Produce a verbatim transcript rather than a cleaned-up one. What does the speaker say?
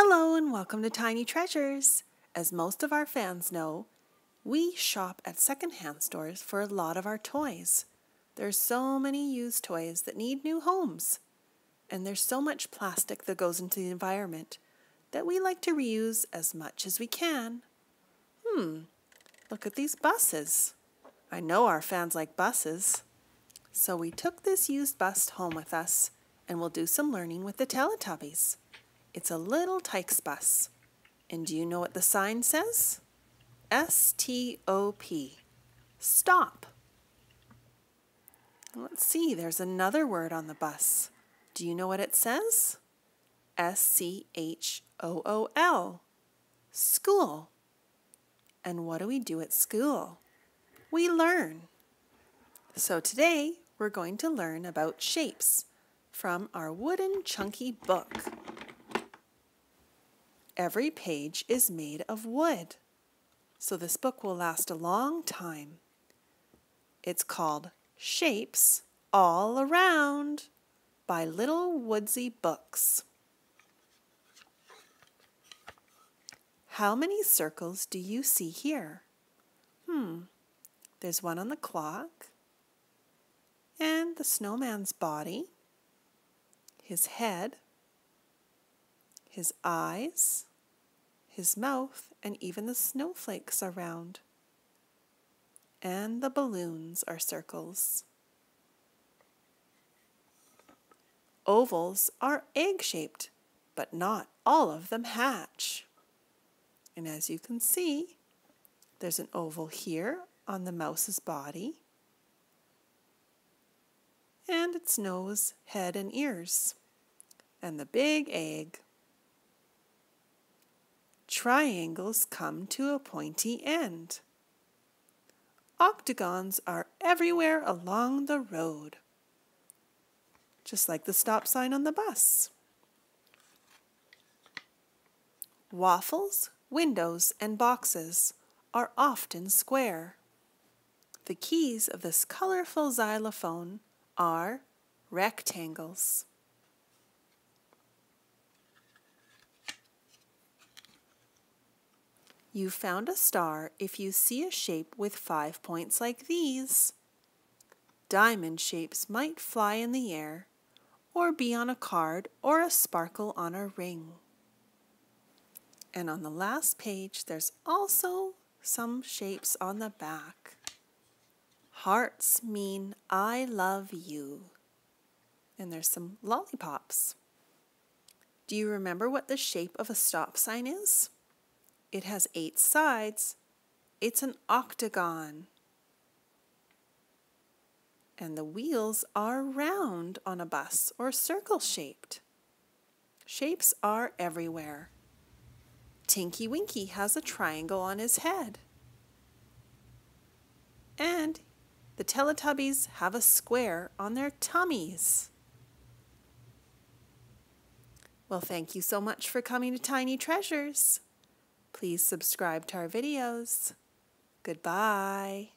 Hello and welcome to Tiny Treasures. As most of our fans know, we shop at secondhand stores for a lot of our toys. There's so many used toys that need new homes. And there's so much plastic that goes into the environment that we like to reuse as much as we can. Hmm, look at these buses. I know our fans like buses. So we took this used bus home with us and we'll do some learning with the Teletubbies. It's a Little Tikes bus. And do you know what the sign says? S T O P. Stop. And let's see, there's another word on the bus. Do you know what it says? S C H O O L. School. And what do we do at school? We learn. So today we're going to learn about shapes from our wooden chunky book. Every page is made of wood. So this book will last a long time. It's called Shapes All Around by Little Woodsy Books. How many circles do you see here? Hmm, there's one on the clock, and the snowman's body, his head, his eyes, his mouth, and even the snowflakes are round. And the balloons are circles. Ovals are egg-shaped, but not all of them hatch. And as you can see, there's an oval here on the mouse's body, and its nose, head, and ears, and the big egg. Triangles come to a pointy end. Octagons are everywhere along the road, just like the stop sign on the bus. Waffles, windows, and boxes are often square. The keys of this colorful xylophone are rectangles. You found a star if you see a shape with five points like these. Diamond shapes might fly in the air, or be on a card or a sparkle on a ring. And on the last page, there's also some shapes on the back. Hearts mean I love you. And there's some lollipops. Do you remember what the shape of a stop sign is? It has eight sides. It's an octagon. And the wheels are round on a bus or circle-shaped. Shapes are everywhere. Tinky Winky has a triangle on his head. And the Teletubbies have a square on their tummies. Well, thank you so much for coming to Tiny Treasures. Please subscribe to our videos. Goodbye.